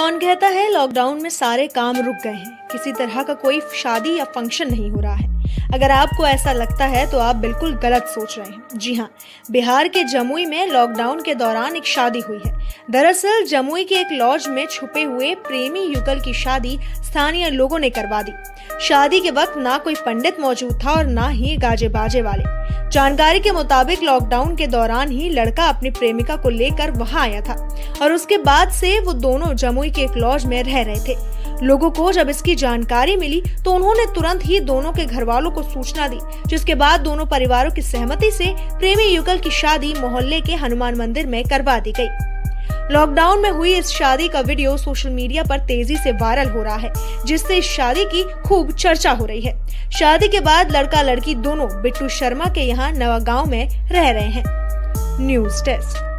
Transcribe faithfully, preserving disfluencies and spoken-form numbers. कौन कहता है लॉकडाउन में सारे काम रुक गए हैं, किसी तरह का कोई शादी या फंक्शन नहीं हो रहा है। अगर आपको ऐसा लगता है तो आप बिल्कुल गलत सोच रहे हैं। जी हाँ, बिहार के जमुई में लॉकडाउन के दौरान एक शादी हुई है। दरअसल जमुई के एक लॉज में छुपे हुए प्रेमी युगल की शादी स्थानीय लोगों ने करवा दी। शादी के वक्त ना कोई पंडित मौजूद था और ना ही गाजे बाजे वाले। जानकारी के मुताबिक लॉकडाउन के दौरान ही लड़का अपनी प्रेमिका को लेकर वहां आया था और उसके बाद से वो दोनों जमुई के एक लॉज में रह रहे थे। लोगों को जब इसकी जानकारी मिली तो उन्होंने तुरंत ही दोनों के घर वालों को सूचना दी, जिसके बाद दोनों परिवारों की सहमति से प्रेमी युगल की शादी मोहल्ले के हनुमान मंदिर में करवा दी गई। लॉकडाउन में हुई इस शादी का वीडियो सोशल मीडिया पर तेजी से वायरल हो रहा है, जिससे इस शादी की खूब चर्चा हो रही है। शादी के बाद लड़का लड़की दोनों बिट्टू शर्मा के यहाँ नवागांव में रह रहे हैं। News desk.